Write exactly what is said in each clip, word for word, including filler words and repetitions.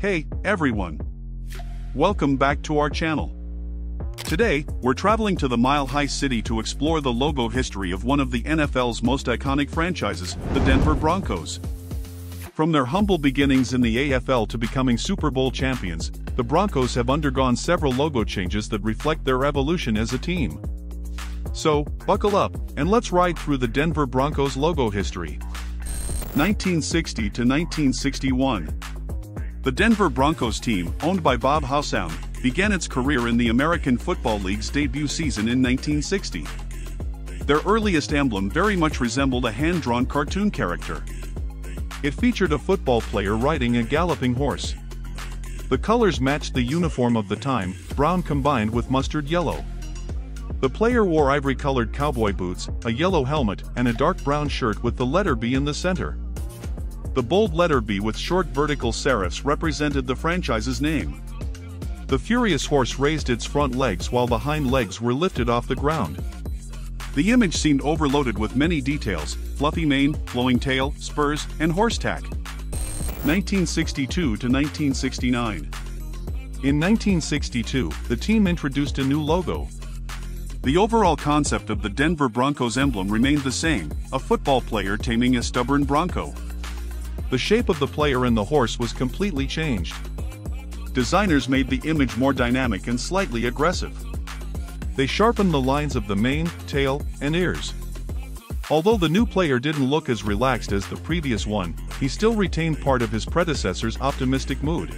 Hey, everyone. Welcome back to our channel. Today, we're traveling to the Mile High City to explore the logo history of one of the N F L's most iconic franchises, the Denver Broncos. From their humble beginnings in the A F L to becoming Super Bowl champions, the Broncos have undergone several logo changes that reflect their evolution as a team. So, buckle up, and let's ride through the Denver Broncos logo history. nineteen sixty to nineteen sixty-one. The Denver Broncos team, owned by Bob Howsam, began its career in the American Football League's debut season in nineteen sixty. Their earliest emblem very much resembled a hand-drawn cartoon character. It featured a football player riding a galloping horse. The colors matched the uniform of the time, brown combined with mustard yellow. The player wore ivory-colored cowboy boots, a yellow helmet, and a dark brown shirt with the letter B in the center. The bold letter B with short vertical serifs represented the franchise's name. The furious horse raised its front legs while the hind legs were lifted off the ground. The image seemed overloaded with many details: fluffy mane, flowing tail, spurs, and horse tack. nineteen sixty-two to nineteen sixty-nine. In nineteen sixty-two, the team introduced a new logo. The overall concept of the Denver Broncos emblem remained the same: a football player taming a stubborn bronco. The shape of the player and the horse was completely changed. Designers made the image more dynamic and slightly aggressive. They sharpened the lines of the mane, tail, and ears. Although the new player didn't look as relaxed as the previous one, he still retained part of his predecessor's optimistic mood.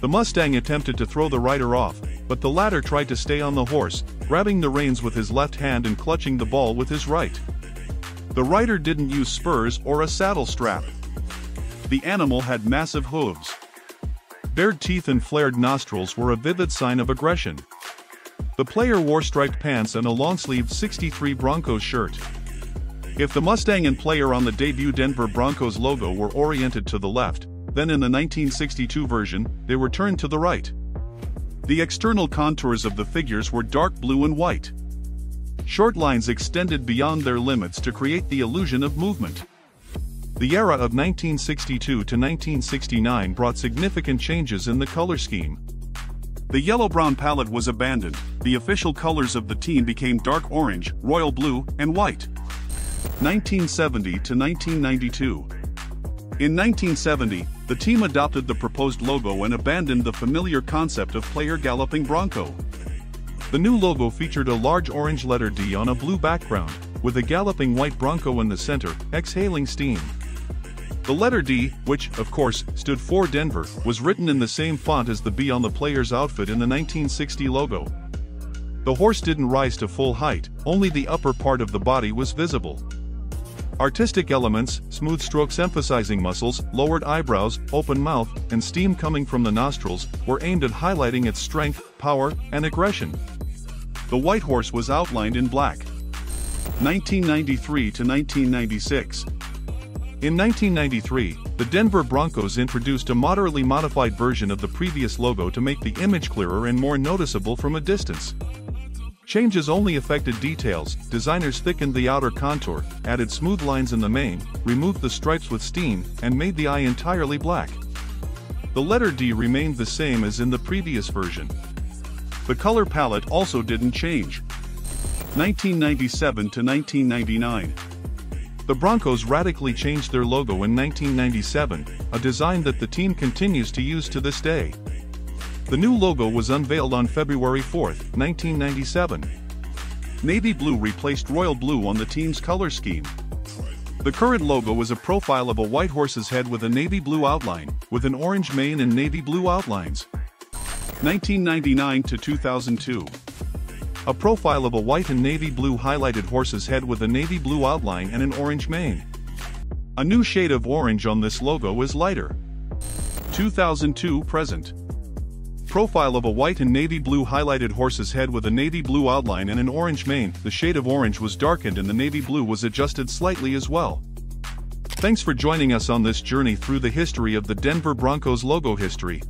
The Mustang attempted to throw the rider off, but the latter tried to stay on the horse, grabbing the reins with his left hand and clutching the ball with his right. The rider didn't use spurs or a saddle strap. The animal had massive hooves. Bared teeth and flared nostrils were a vivid sign of aggression. The player wore striped pants and a long-sleeved sixty-three Broncos shirt. If the Mustang and player on the debut Denver Broncos logo were oriented to the left, then in the nineteen sixty-two version, they were turned to the right. The external contours of the figures were dark blue and white. Short lines extended beyond their limits to create the illusion of movement. The era of nineteen sixty-two to nineteen sixty-nine brought significant changes in the color scheme. The yellow-brown palette was abandoned. The official colors of the team became dark orange, royal blue, and white. nineteen seventy to nineteen ninety-two. In nineteen seventy, the team adopted the proposed logo and abandoned the familiar concept of player galloping bronco. The new logo featured a large orange letter D on a blue background, with a galloping white bronco in the center, exhaling steam. The letter D, which, of course, stood for Denver, was written in the same font as the B on the player's outfit in the nineteen sixty logo. The horse didn't rise to full height, only the upper part of the body was visible. Artistic elements, smooth strokes emphasizing muscles, lowered eyebrows, open mouth, and steam coming from the nostrils, were aimed at highlighting its strength, power, and aggression. The white horse was outlined in black. nineteen ninety-three to nineteen ninety-six. In nineteen ninety-three, the Denver Broncos introduced a moderately modified version of the previous logo to make the image clearer and more noticeable from a distance. Changes only affected details. Designers thickened the outer contour, added smooth lines in the mane, removed the stripes with steam, and made the eye entirely black. The letter D remained the same as in the previous version. The color palette also didn't change. nineteen ninety-seven to nineteen ninety-nine. The Broncos radically changed their logo in nineteen ninety-seven, a design that the team continues to use to this day. The new logo was unveiled on February fourth, nineteen ninety-seven. Navy blue replaced royal blue on the team's color scheme. The current logo is a profile of a white horse's head with a navy blue outline, with an orange mane and navy blue outlines. nineteen ninety-nine to two thousand two. A profile of a white and navy blue highlighted horse's head with a navy blue outline and an orange mane. A new shade of orange on this logo is lighter. two thousand two present. Profile of a white and navy blue highlighted horse's head with a navy blue outline and an orange mane. The shade of orange was darkened and the navy blue was adjusted slightly as well. Thanks for joining us on this journey through the history of the Denver Broncos logo history.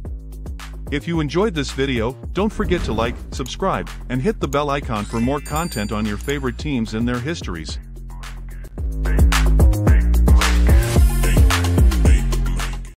If you enjoyed this video, don't forget to like, subscribe, and hit the bell icon for more content on your favorite teams and their histories.